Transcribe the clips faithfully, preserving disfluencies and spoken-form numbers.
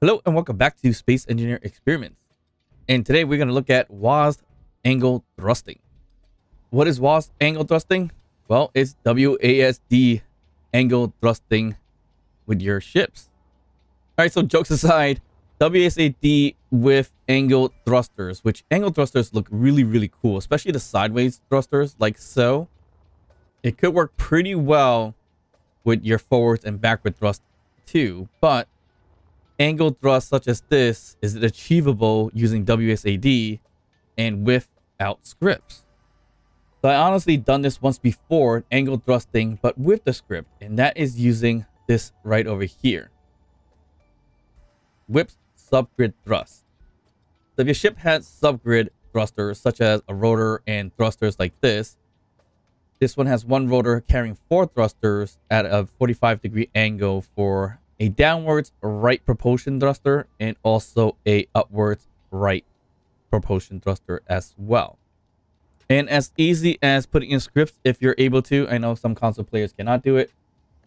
Hello and welcome back to Space Engineer Experiments. And today we're going to look at W A S D angle thrusting. What is W A S D angle thrusting? Well, it's W A S D angle thrusting with your ships. All right, so jokes aside, W A S D with angle thrusters, which angle thrusters look really, really cool, especially the sideways thrusters like so. It could work pretty well with your forwards and backward thrust too, but angle thrust such as this, is it achievable using W A S D and without scripts? So I honestly done this once before, angle thrusting, but with the script, and that is using this right over here, Whip's Subgrid Thrust. So if your ship has subgrid thrusters such as a rotor and thrusters like this, this one has one rotor carrying four thrusters at a forty-five degree angle for a downwards right propulsion thruster and also a upwards right propulsion thruster as well. And as easy as putting in scripts if you're able to. I know some console players cannot do it,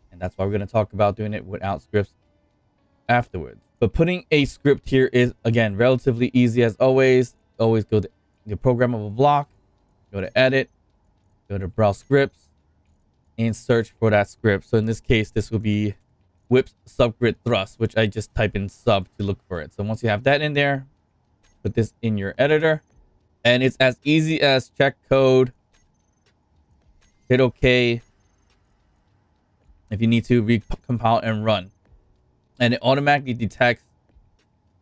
and that's why we're going to talk about doing it without scripts afterwards. But putting a script here is, again, relatively easy as always. Always go to the programmable block, go to edit, go to browse scripts, and search for that script. So in this case, this will be Whip's Subgrid Thrust, which I just type in sub to look for it. So once you have that in there, put this in your editor, and it's as easy as check code, hit OK. If you need to, recompile and run, and it automatically detects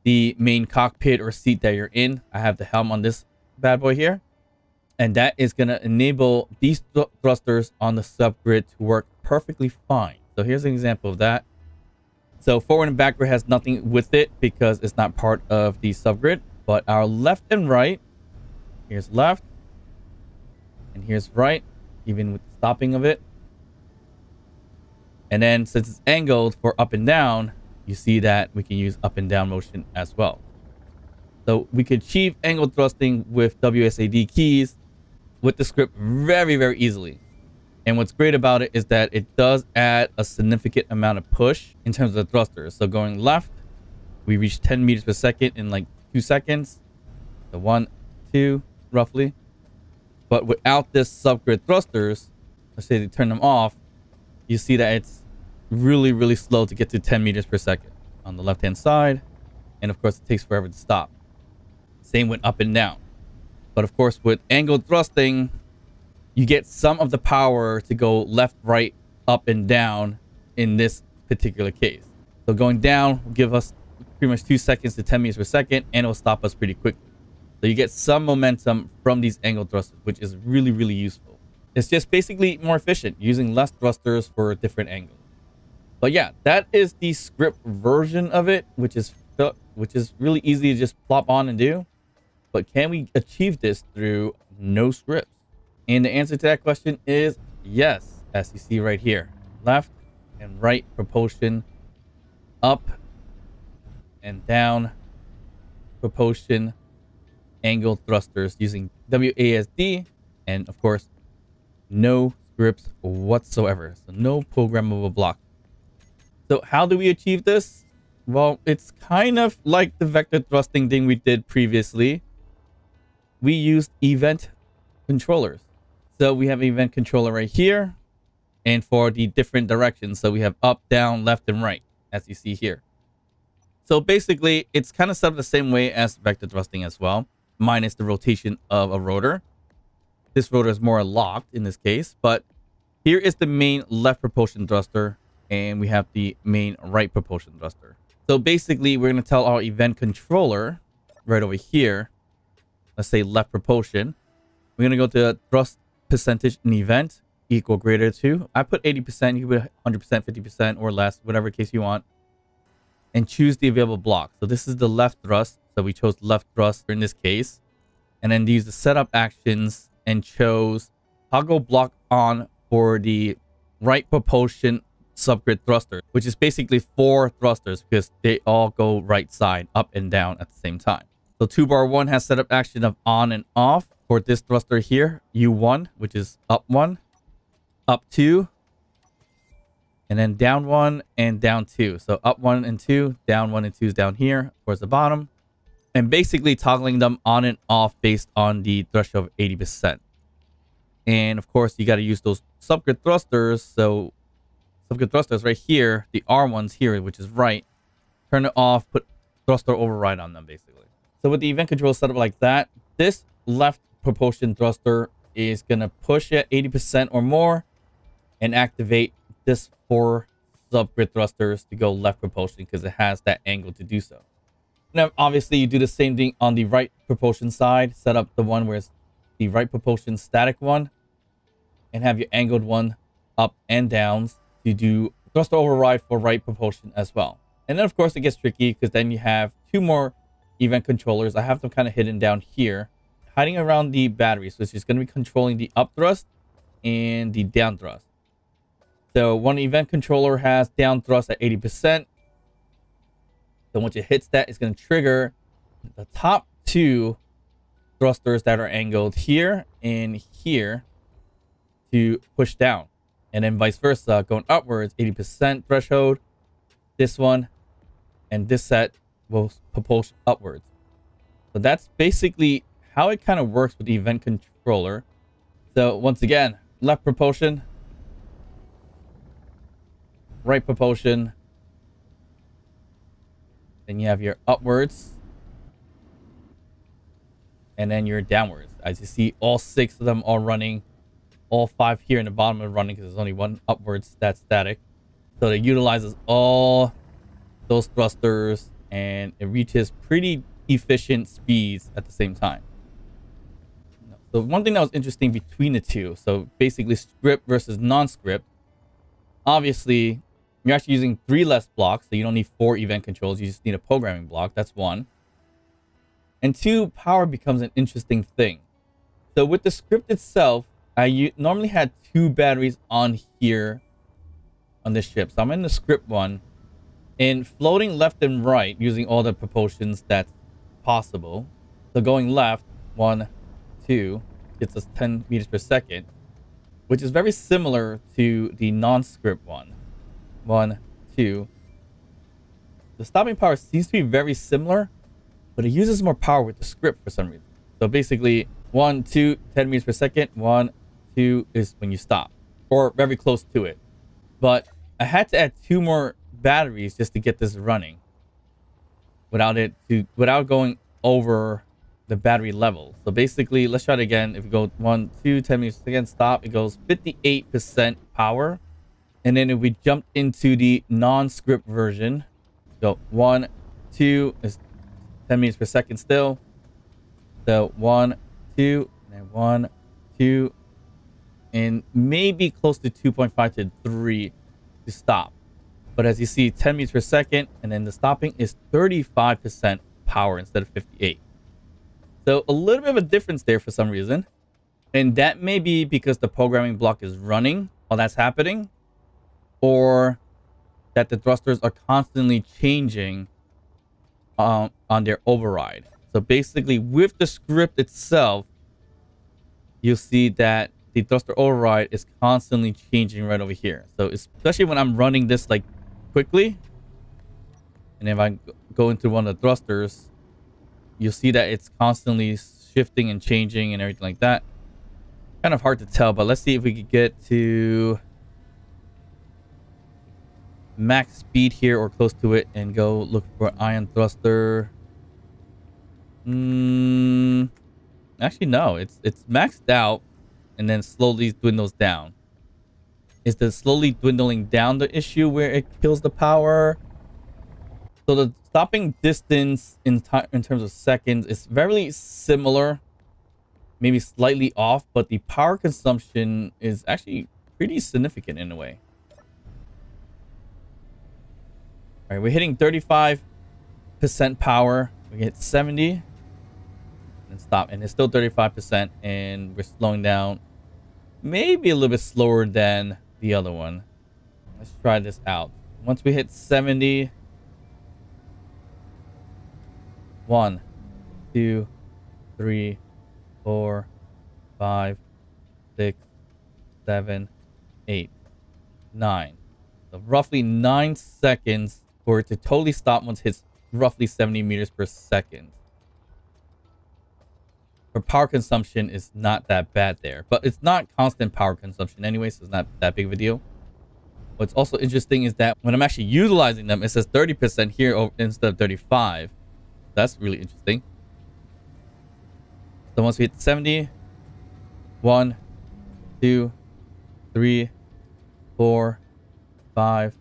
the main cockpit or seat that you're in. I have the helm on this bad boy here, and that is going to enable these th thrusters on the subgrid to work perfectly fine. So here's an example of that. So forward and backward has nothing with it because it's not part of the subgrid, but our left and right, here's left and here's right, even with the stopping of it. And then since it's angled for up and down, you see that we can use up and down motion as well. So we could achieve angle thrusting with W A S D keys with the script very, very easily. And what's great about it is that it does add a significant amount of push in terms of the thrusters. So going left, we reach ten meters per second in like two seconds. So one, two, roughly. But without this subgrid thrusters, let's say they turn them off, you see that it's really, really slow to get to ten meters per second on the left-hand side. And of course, it takes forever to stop. Same with up and down. But of course, with angled thrusting, you get some of the power to go left, right, up, and down in this particular case. So going down will give us pretty much two seconds to ten meters per second, and it'll stop us pretty quickly. So you get some momentum from these angle thrusters, which is really, really useful. It's just basically more efficient using less thrusters for different angles. But yeah, that is the script version of it, which is which is really easy to just plop on and do. But can we achieve this through no scripts? And the answer to that question is yes, as you see right here. Left and right propulsion, up and down propulsion, angle thrusters using W A S D, and of course, no scripts whatsoever. So no programmable block. So how do we achieve this? Well, it's kind of like the vector thrusting thing we did previously. We used event controllers. So we have an event controller right here, and for the different directions. So we have up, down, left, and right, as you see here. So basically, it's kind of set up the same way as vector thrusting as well, minus the rotation of a rotor. This rotor is more locked in this case, but here is the main left propulsion thruster, and we have the main right propulsion thruster. So basically, we're going to tell our event controller right over here, let's say left propulsion. We're going to go to thrust percentage in event equal greater to, I put eighty percent, you put one hundred percent, fifty percent or less, whatever case you want, and choose the available block. So this is the left thrust, so we chose left thrust in this case, and then use the setup actions and chose toggle block on for the right propulsion subgrid thruster, which is basically four thrusters because they all go right side up and down at the same time. So two bar one has setup action of on and off. For this thruster here, U one, which is up one, up two, and then down one and down two. So up one and two, down one and two is down here towards the bottom, and basically toggling them on and off based on the threshold of eighty percent. And of course, you got to use those subgrid thrusters. So subgrid thrusters right here, the R ones here, which is right, turn it off, put thruster override on them basically. So with the event control set up like that, this left propulsion thruster is going to push at eighty percent or more and activate this four subgrid thrusters to go left propulsion because it has that angle to do so. Now, obviously, you do the same thing on the right propulsion side. Set up the one where it's the right propulsion static one and have your angled one up and downs to do thruster override for right propulsion as well. And then, of course, it gets tricky because then you have two more event controllers. I have them kind of hidden down here, hiding around the battery. So it's just going to be controlling the up thrust and the down thrust. So one event controller has down thrust at eighty percent. So once it hits that, it's going to trigger the top two thrusters that are angled here and here to push down. And then vice versa, going upwards, eighty percent threshold. This one and this set will propulsion upwards. So that's basically how it kind of works with the event controller. So once again, left propulsion, right propulsion. Then you have your upwards and then your downwards. As you see, all six of them are running. All five here in the bottom are running because there's only one upwards that's static. So it utilizes all those thrusters and it reaches pretty efficient speeds at the same time. So one thing that was interesting between the two, so basically script versus non-script, obviously you're actually using three less blocks, so you don't need four event controls. You just need a programming block. That's one. And two, power becomes an interesting thing. So with the script itself, I normally had two batteries on here on this ship. So I'm in the script one and floating left and right using all the propulsions that's possible. So going left, one, two, gets us ten meters per second, which is very similar to the non-script one. One, two. The stopping power seems to be very similar, but it uses more power with the script for some reason. So basically, one, two, ten meters per second. One, two is when you stop, or very close to it. But I had to add two more batteries just to get this running without it to without going over the battery level. So basically, let's try it again. If we go one, two, ten meters per second, stop, it goes fifty-eight percent power. And then if we jump into the non-script version, so one, two is ten meters per second still. So one, two, and then one, two, and maybe close to two point five to three to stop. But as you see, ten meters per second, and then the stopping is thirty-five percent power instead of fifty-eight. So a little bit of a difference there for some reason. And that may be because the programming block is running while that's happening, or that the thrusters are constantly changing um, on their override. So basically with the script itself, you'll see that the thruster override is constantly changing right over here. So especially when I'm running this like quickly, and if I go into one of the thrusters, you'll see that it's constantly shifting and changing and everything like that. Kind of hard to tell, but let's see if we could get to max speed here or close to it and go look for ion thruster. Mm, actually, no, it's it's maxed out and then slowly dwindles down. Is the slowly dwindling down the issue where it kills the power? So the stopping distance in, in terms of seconds is very similar, maybe slightly off, but the power consumption is actually pretty significant in a way. All right, we're hitting thirty-five percent power. We hit seventy and stop, and it's still thirty-five percent, and we're slowing down. Maybe a little bit slower than the other one. Let's try this out. Once we hit seventy, one, two, three, four, five, six, seven, eight, nine. roughly nine seconds for it to totally stop once it hits roughly seventy meters per second. For power consumption is not that bad there, but it's not constant power consumption anyway, so it's not that big of a deal. What's also interesting is that when I'm actually utilizing them, it says thirty percent here instead of thirty-five. That's really interesting. So once we hit seventy, one, two, three, four, five,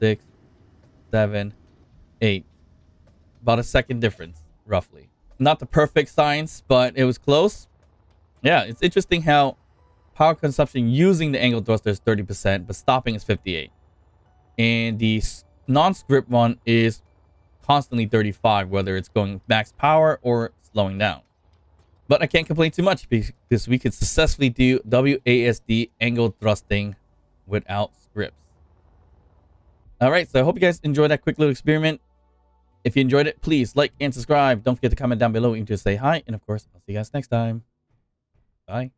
six, seven, eight. About a second difference, roughly. Not the perfect science, but it was close. Yeah, it's interesting how power consumption using the angled thruster is thirty percent, but stopping is fifty-eight. And the non-script one is constantly thirty-five, whether it's going max power or slowing down. But I can't complain too much because we could successfully do W A S D angled thrusting without scripts. All right, so I hope you guys enjoyed that quick little experiment. If you enjoyed it, please like and subscribe. Don't forget to comment down below and just say hi. And of course, I'll see you guys next time. Bye.